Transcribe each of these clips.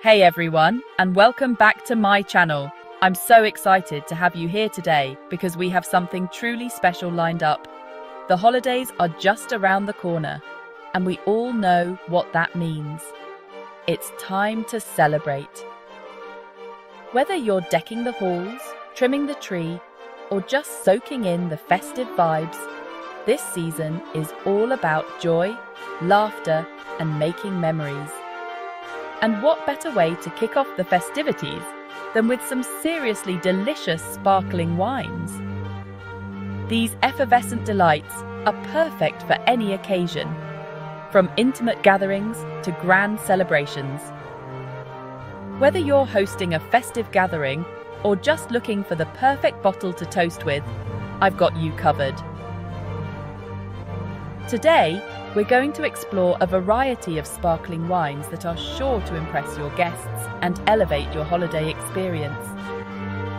Hey everyone, and welcome back to my channel. I'm so excited to have you here today because we have something truly special lined up. The holidays are just around the corner, and we all know what that means. It's time to celebrate. Whether you're decking the halls, trimming the tree, or just soaking in the festive vibes, this season is all about joy, laughter, and making memories. And what better way to kick off the festivities than with some seriously delicious sparkling wines? These effervescent delights are perfect for any occasion, from intimate gatherings to grand celebrations. Whether you're hosting a festive gathering or just looking for the perfect bottle to toast with, I've got you covered. Today, we're going to explore a variety of sparkling wines that are sure to impress your guests and elevate your holiday experience.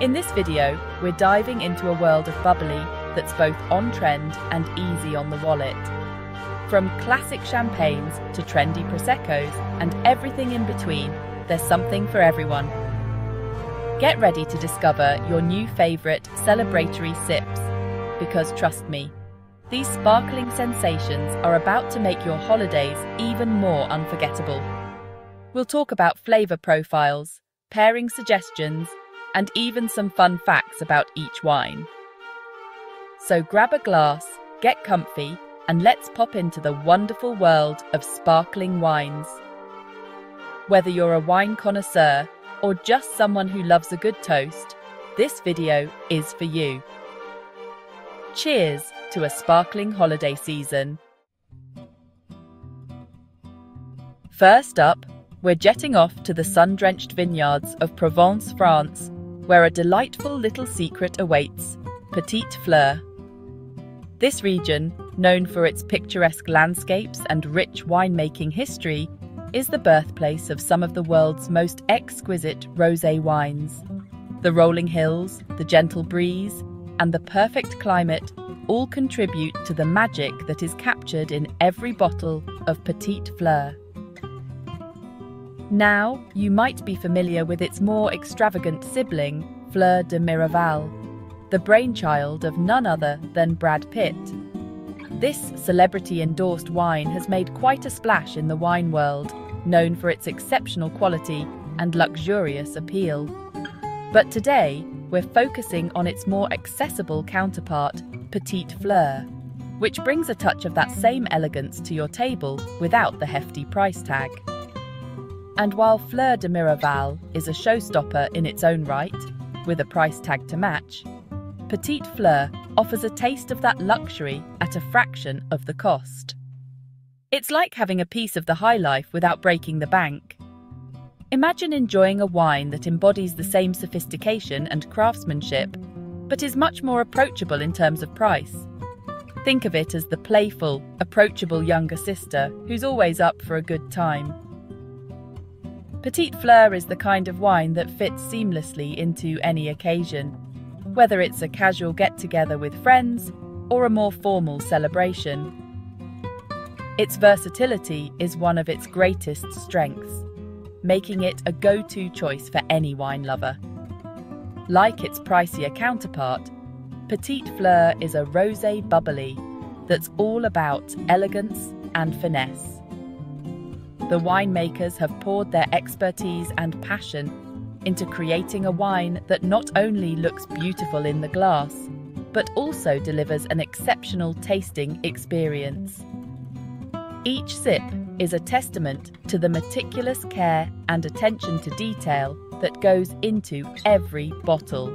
In this video, we're diving into a world of bubbly that's both on-trend and easy on the wallet. From classic champagnes to trendy Prosecco's and everything in between, there's something for everyone. Get ready to discover your new favourite celebratory sips, because trust me, these sparkling sensations are about to make your holidays even more unforgettable. We'll talk about flavour profiles, pairing suggestions, and even some fun facts about each wine. So grab a glass, get comfy, and let's pop into the wonderful world of sparkling wines. Whether you're a wine connoisseur or just someone who loves a good toast, this video is for you. Cheers to a sparkling holiday season. First up, we're jetting off to the sun-drenched vineyards of Provence, France, where a delightful little secret awaits, Petite Fleur. This region, known for its picturesque landscapes and rich winemaking history, is the birthplace of some of the world's most exquisite rosé wines. The rolling hills, the gentle breeze, and the perfect climate all contribute to the magic that is captured in every bottle of Petite Fleur. Now, you might be familiar with its more extravagant sibling, Fleur de Miraval, the brainchild of none other than Brad Pitt. This celebrity-endorsed wine has made quite a splash in the wine world, known for its exceptional quality and luxurious appeal. But today, we're focusing on its more accessible counterpart, Petite Fleur, which brings a touch of that same elegance to your table without the hefty price tag. And while Fleur de Miraval is a showstopper in its own right, with a price tag to match, Petite Fleur offers a taste of that luxury at a fraction of the cost. It's like having a piece of the high life without breaking the bank. Imagine enjoying a wine that embodies the same sophistication and craftsmanship, but is much more approachable in terms of price. Think of it as the playful, approachable younger sister who's always up for a good time. Petite Fleur is the kind of wine that fits seamlessly into any occasion, whether it's a casual get-together with friends or a more formal celebration. Its versatility is one of its greatest strengths, making it a go-to choice for any wine lover. Like its pricier counterpart, Petite Fleur is a rosé bubbly that's all about elegance and finesse. The winemakers have poured their expertise and passion into creating a wine that not only looks beautiful in the glass, but also delivers an exceptional tasting experience. Each sip is a testament to the meticulous care and attention to detail that goes into every bottle.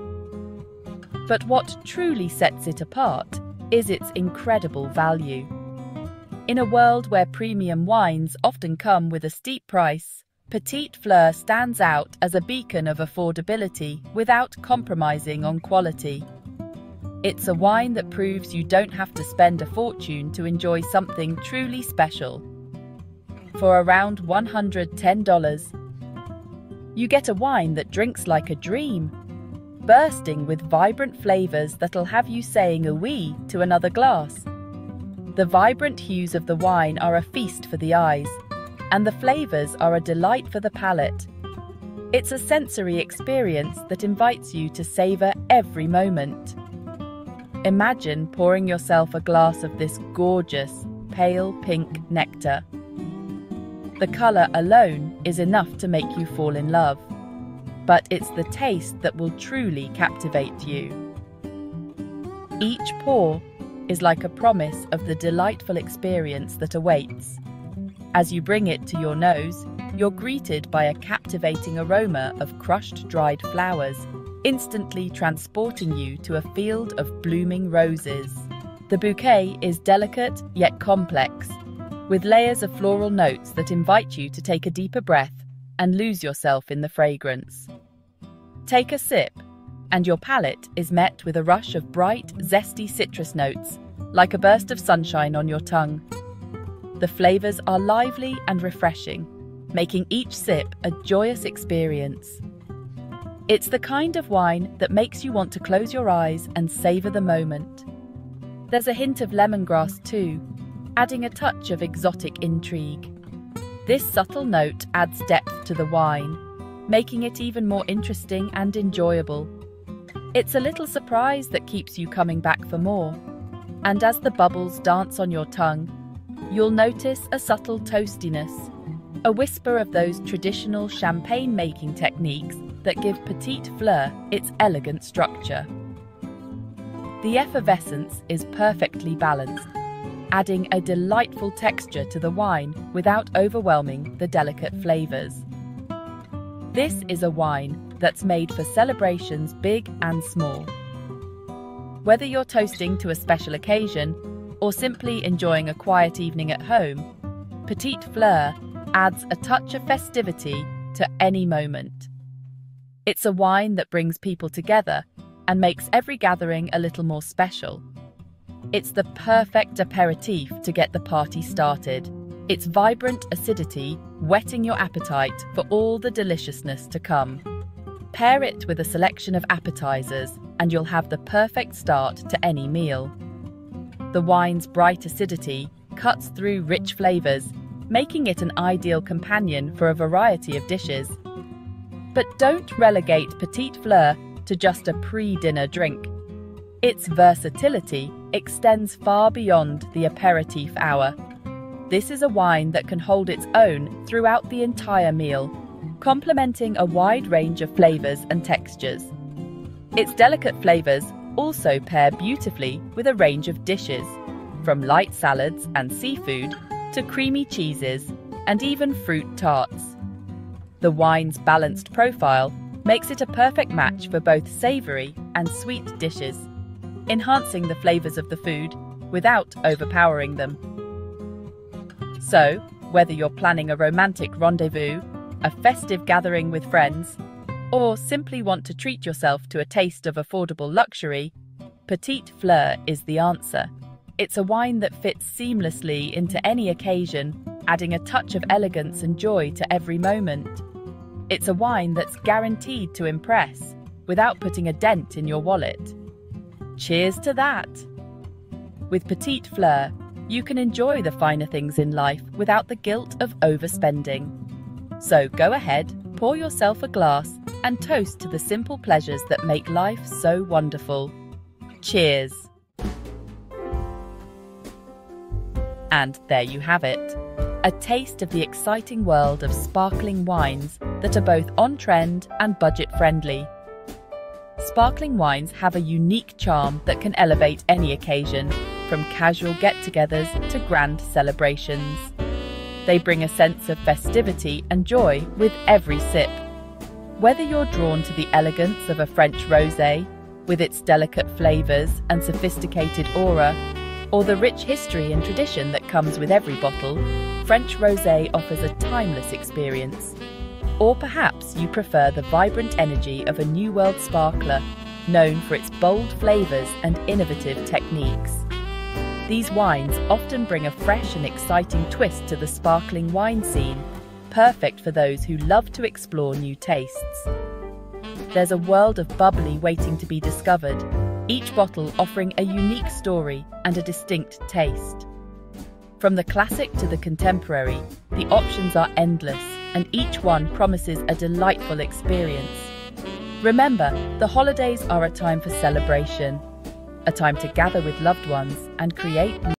But what truly sets it apart is its incredible value. In a world where premium wines often come with a steep price, Petite Fleur stands out as a beacon of affordability without compromising on quality. It's a wine that proves you don't have to spend a fortune to enjoy something truly special. For around $110, you get a wine that drinks like a dream, bursting with vibrant flavours that'll have you saying "oui" to another glass. The vibrant hues of the wine are a feast for the eyes, and the flavours are a delight for the palate, It's a sensory experience that invites you to savour every moment. Imagine pouring yourself a glass of this gorgeous, pale pink nectar. The colour alone is enough to make you fall in love, but it's the taste that will truly captivate you. Each pour is like a promise of the delightful experience that awaits. As you bring it to your nose, you're greeted by a captivating aroma of crushed dried flowers, instantly transporting you to a field of blooming roses. The bouquet is delicate yet complex, with layers of floral notes that invite you to take a deeper breath and lose yourself in the fragrance. Take a sip, and your palate is met with a rush of bright, zesty citrus notes, like a burst of sunshine on your tongue. The flavours are lively and refreshing, making each sip a joyous experience. It's the kind of wine that makes you want to close your eyes and savour the moment. There's a hint of lemongrass too, adding a touch of exotic intrigue. This subtle note adds depth to the wine, making it even more interesting and enjoyable. It's a little surprise that keeps you coming back for more, and as the bubbles dance on your tongue, you'll notice a subtle toastiness, a whisper of those traditional champagne-making techniques that give Petite Fleur its elegant structure. The effervescence is perfectly balanced, adding a delightful texture to the wine without overwhelming the delicate flavours. This is a wine that's made for celebrations big and small. Whether you're toasting to a special occasion or simply enjoying a quiet evening at home, Petite Fleur adds a touch of festivity to any moment. It's a wine that brings people together and makes every gathering a little more special. It's the perfect aperitif to get the party started, its vibrant acidity whetting your appetite for all the deliciousness to come. Pair it with a selection of appetizers and you'll have the perfect start to any meal. The wine's bright acidity cuts through rich flavors, making it an ideal companion for a variety of dishes. But don't relegate Petite Fleur to just a pre-dinner drink. Its versatility extends far beyond the aperitif hour. This is a wine that can hold its own throughout the entire meal, complementing a wide range of flavors and textures. Its delicate flavors also pair beautifully with a range of dishes, from light salads and seafood to creamy cheeses, and even fruit tarts. The wine's balanced profile makes it a perfect match for both savoury and sweet dishes, enhancing the flavours of the food without overpowering them. So, whether you're planning a romantic rendezvous, a festive gathering with friends, or simply want to treat yourself to a taste of affordable luxury, Petite Fleur is the answer. It's a wine that fits seamlessly into any occasion, adding a touch of elegance and joy to every moment. It's a wine that's guaranteed to impress, without putting a dent in your wallet. Cheers to that! With Petite Fleur, you can enjoy the finer things in life without the guilt of overspending. So go ahead, pour yourself a glass, and toast to the simple pleasures that make life so wonderful. Cheers! And there you have it, a taste of the exciting world of sparkling wines that are both on-trend and budget-friendly. Sparkling wines have a unique charm that can elevate any occasion, from casual get-togethers to grand celebrations. They bring a sense of festivity and joy with every sip. Whether you're drawn to the elegance of a French rosé, with its delicate flavours and sophisticated aura, or the rich history and tradition that comes with every bottle, French rosé offers a timeless experience. Or perhaps you prefer the vibrant energy of a New World sparkler, known for its bold flavours and innovative techniques. These wines often bring a fresh and exciting twist to the sparkling wine scene, perfect for those who love to explore new tastes. There's a world of bubbly waiting to be discovered, each bottle offering a unique story and a distinct taste. From the classic to the contemporary, the options are endless, and each one promises a delightful experience. Remember, the holidays are a time for celebration, a time to gather with loved ones and create